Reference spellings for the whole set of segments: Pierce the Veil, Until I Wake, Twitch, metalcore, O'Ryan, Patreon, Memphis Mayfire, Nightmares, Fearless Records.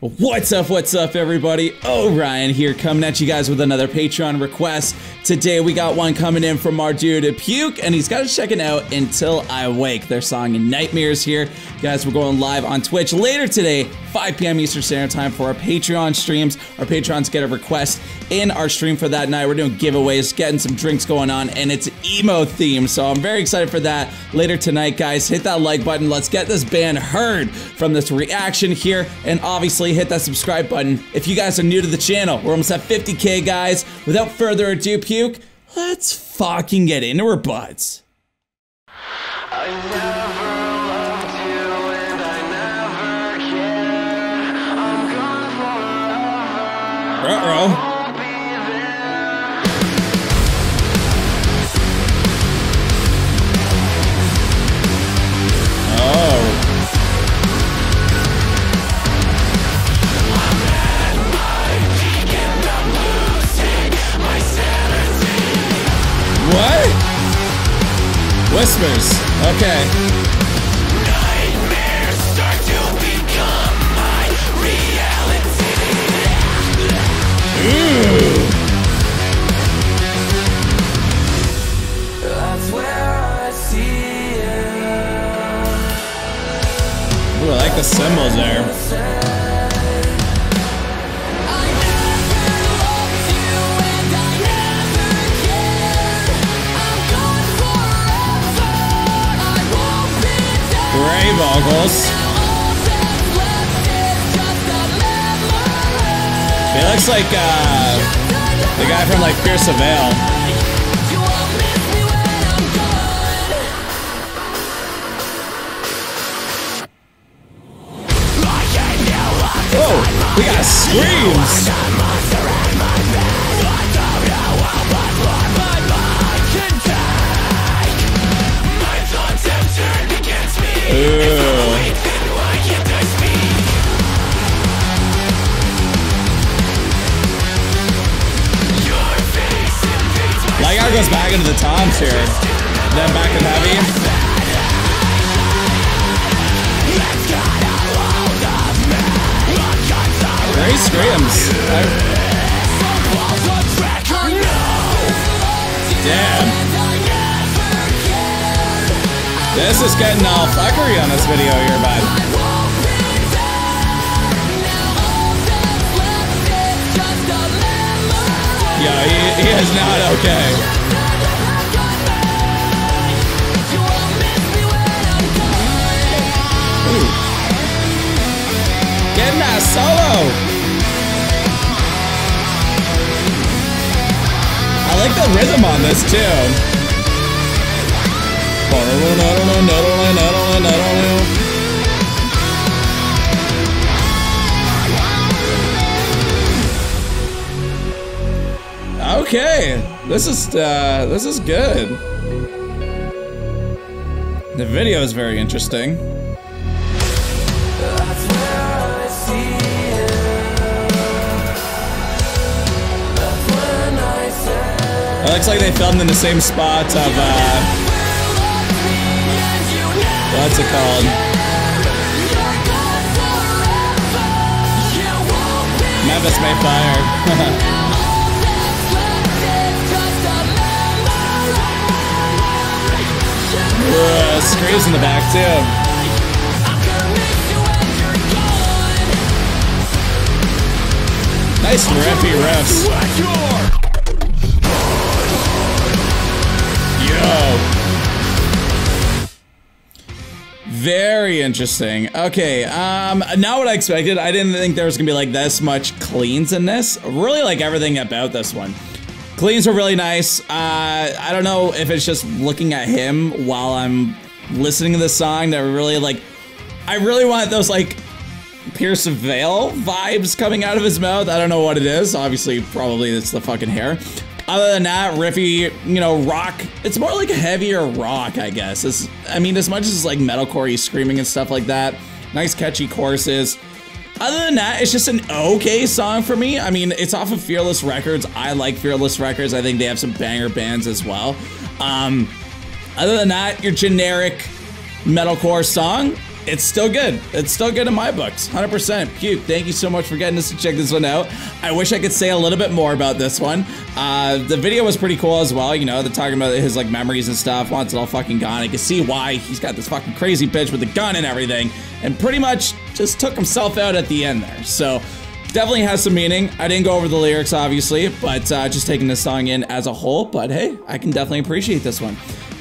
What's up, everybody? O'Ryan here, coming at you guys with another Patreon request. Today, we got one coming in from our dude, Puke, and he's got us checking out Until I Wake, their song Nightmares here. Guys, we're going live on Twitch later today, 5 p.m. Eastern Standard Time for our Patreon streams. Our Patrons get a request in our stream for that night. We're doing giveaways, getting some drinks going on, and it's emo themed, so I'm very excited for that. Later tonight, guys, hit that like button. Let's get this band heard from this reaction here, and obviously hit that subscribe button if you guys are new to the channel. We're almost at 50k, guys. Without further ado, Puke, let's fucking get into our butts. I never What? Whispers. Okay. Ooh, I like the symbols there. Gray vocals. It looks like the guy from like Pierce the Veil. We got screams! Like how it goes back into the toms here, then back to heavy. He screams. Damn. This is getting all fuckery on this video here, bud. Yo, he is not okay. Ooh. Getting that solo. I like the rhythm on this too. Okay, this is good. The video is very interesting. It looks like they filmed in the same spot of, what's it called? Memphis Mayfire. Screams in the back, too. Nice riffy riffs. Very interesting. Okay, not what I expected. I didn't think there was gonna be like this much cleans in this. Really like everything about this one. Cleans were really nice. I don't know if it's just looking at him while I'm listening to the song that really like, I really want those like Pierce the Veil vibes coming out of his mouth. I don't know what it is. Obviously, probably it's the fucking hair. Other than that, riffy, you know, rock. It's more like heavier rock, I guess. It's, I mean, as much as like metalcore-y screaming and stuff like that. Nice catchy choruses. Other than that, it's just an okay song for me. I mean, it's off of Fearless Records. I like Fearless Records. I think they have some banger bands as well. Other than that, your generic metalcore song. it's still good. It's still good in my books, 100%. Puke, thank you so much for getting us to check this one out. I wish I could say a little bit more about this one. The video was pretty cool as well, you know, they're talking about his, like, memories and stuff, once it all fucking gone. I can see why he's got this fucking crazy bitch with a gun and everything, and pretty much just took himself out at the end there, so... Definitely has some meaning. I didn't go over the lyrics, obviously, but just taking this song in as a whole, but hey, I can definitely appreciate this one.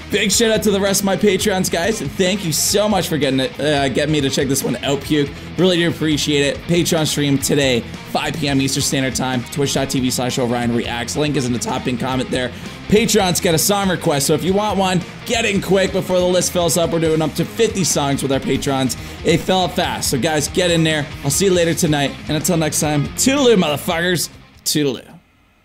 Big shout out to the rest of my Patreons, guys. Thank you so much for getting me to check this one out, Puke. Really do appreciate it. Patreon stream today, 5 p.m. Eastern Standard Time, twitch.tv/O'Ryan Reacts. Link is in the top pin comment there. Patreon's got a song request, so if you want one, get in quick before the list fills up. We're doing up to 50 songs with our Patrons. It fell up fast, so guys, get in there. I'll see you later tonight, and until next time, toodaloo, motherfuckers. Toodaloo.